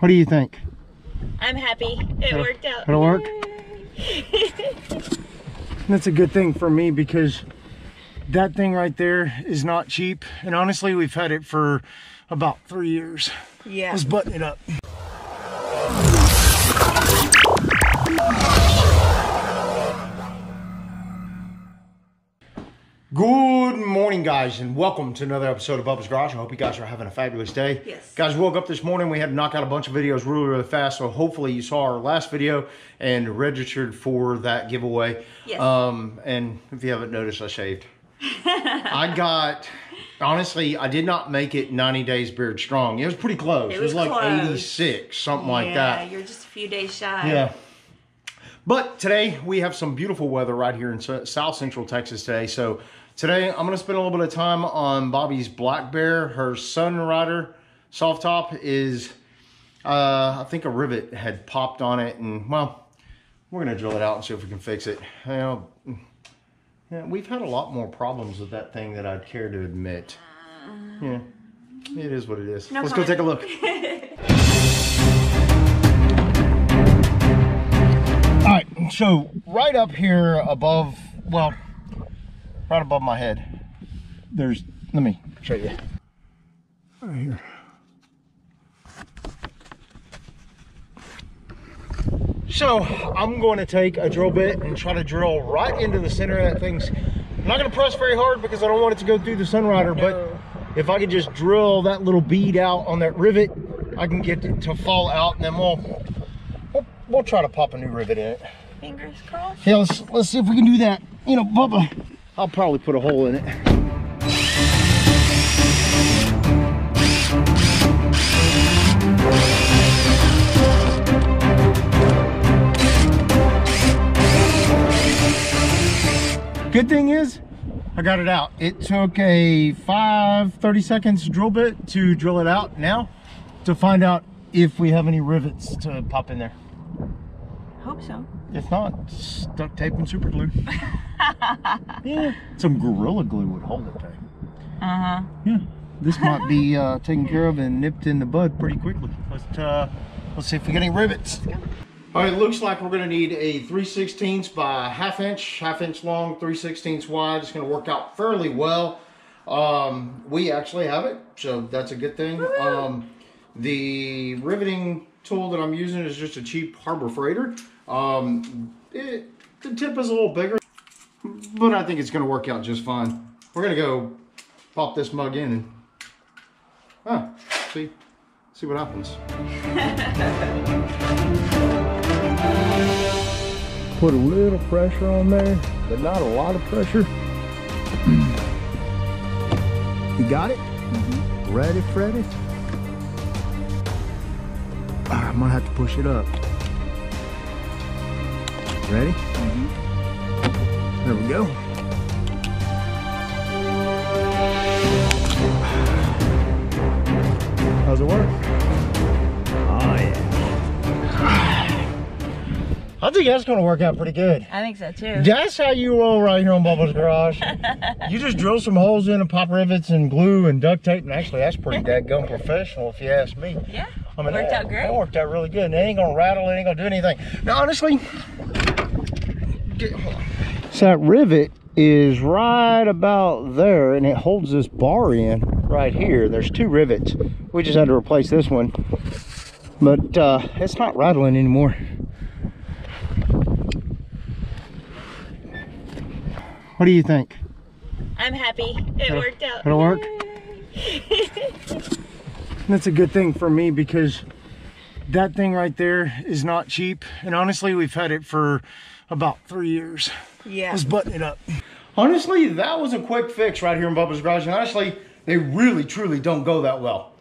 What do you think? I'm happy. It worked out. It'll work? That's a good thing for me, because that thing right there is not cheap. And honestly, we've had it for about 3 years. Yeah. Let's button it up. Good morning, guys, and welcome to another episode of Bubba's Garage. I hope you guys are having a fabulous day. Yes. Guys, woke up this morning. We had to knock out a bunch of videos really, really fast, so hopefully you saw our last video and registered for that giveaway. Yes. And if you haven't noticed, I shaved. I got, honestly, I did not make it 90 days beard strong. It was pretty close. It was like close. 86, something like that. Yeah, you're just a few days shy. Yeah. But today, we have some beautiful weather right here in South Central Texas today, so today, I'm going to spend a little bit of time on Bobby's Black Bear. Her Sunrider soft top is, I think a rivet had popped on it. And, well, we're going to drill it out and see if we can fix it. You know, yeah, we've had a lot more problems with that thing than I'd care to admit. Yeah, it is what it is. No Let's comment. Go take a look. All right, so right up here above, well, right above my head, there's, let me show you. Right here. So I'm going to take a drill bit and try to drill right into the center of that thing. I'm not going to press very hard because I don't want it to go through the Sunrider, but if I could just drill that little bead out on that rivet, I can get it to fall out, and then we'll try to pop a new rivet in it. Fingers crossed. Yeah, let's see if we can do that. You know, Bubba, I'll probably put a hole in it. Good thing is, I got it out. It took a 30 seconds drill bit to drill it out now to find out if we have any rivets to pop in there. Hope so. If not, just duct tape and super glue. Yeah, some Gorilla Glue would hold it tight. Uh-huh. Yeah, this might be taken care of and nipped in the bud pretty quickly. Let's see if we get any rivets. All right, looks like we're gonna need a 3/16 by half inch long, 3/16 wide. It's gonna work out fairly well. We actually have it, so that's a good thing. The riveting tool that I'm using is just a cheap Harbor Freighter. The tip is a little bigger, but I think it's going to work out just fine. We're going to go pop this mug in and see what happens. Put a little pressure on there, but not a lot of pressure. You got it? Mm-hmm. Ready, Freddy? I might have to push it up. Ready? Mm-hmm. There we go. How's it work? Oh yeah. I think that's gonna work out pretty good. I think so too. That's how you roll right here on Bubba's Garage. You just drill some holes in and pop rivets and glue and duct tape, and actually that's pretty daggone professional if you ask me. Yeah. I mean, worked out great. That worked out really good. And it ain't gonna rattle, it ain't gonna do anything. Now, honestly, so that rivet is right about there, and it holds this bar in right here. There's two rivets. We just had to replace this one, but it's not rattling anymore. What do you think? I'm happy. It worked out. It'll work. That's a good thing for me, because that thing right there is not cheap, and honestly we've had it for about 3 years. Yeah, let's button it up. Honestly, that was a quick fix right here in Bubba's Garage, and honestly they really truly don't go that well.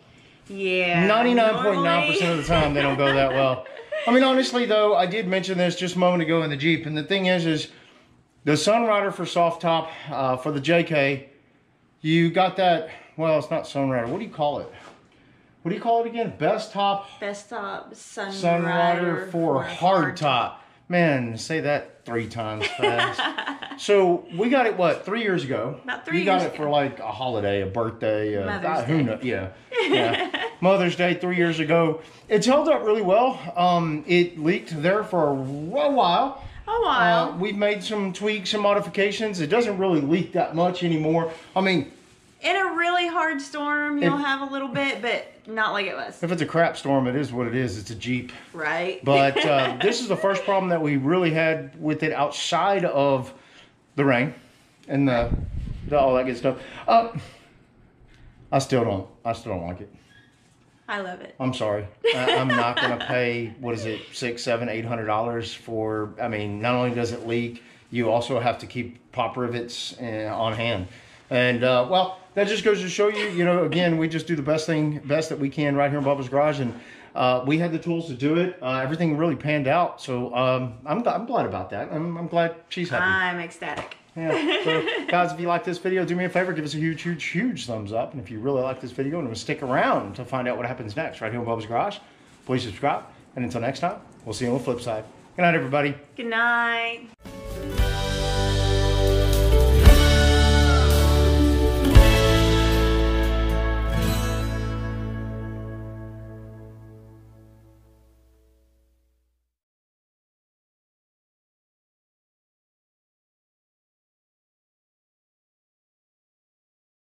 Yeah, 99.9% of the time they don't go that well. I mean, honestly though, I did mention this just a moment ago in the Jeep, and the thing is the Sunrider for soft top, for the JK, you got that, well, it's not Sunrider, what do you call it? What do you call it again? Bestop? Bestop Sunrider for hardtop. Man, say that 3 times fast. So we got it, what, 3 years ago? About 3 years ago. You got it for like a holiday, a birthday. Mother's Day. Who knows? Yeah. Yeah. Mother's Day 3 years ago. It's held up really well. It leaked there for a while. We've made some tweaks and modifications. It doesn't really leak that much anymore. I mean, in a really hard storm, you'll have a little bit, but not like it was. If it's a crap storm, it is what it is. It's a Jeep. Right. But this is the first problem that we really had with it outside of the rain and the all that good stuff. I still don't like it. I love it. I'm sorry. I'm not gonna pay, what is it, $600, $700, $800 for, I mean, not only does it leak, you also have to keep pop rivets on hand. And well, that just goes to show you, you know, again, we just do the best that we can right here in Bubba's Garage, and we had the tools to do it. Everything really panned out, so I'm glad about that. I'm glad she's happy. I'm ecstatic. Yeah. So guys, if you like this video, do me a favor, give us a huge thumbs up, and if you really like this video and stick around to find out what happens next right here in Bubba's Garage, please subscribe, and until next time, we'll see you on the flip side. Good night, everybody. Good night.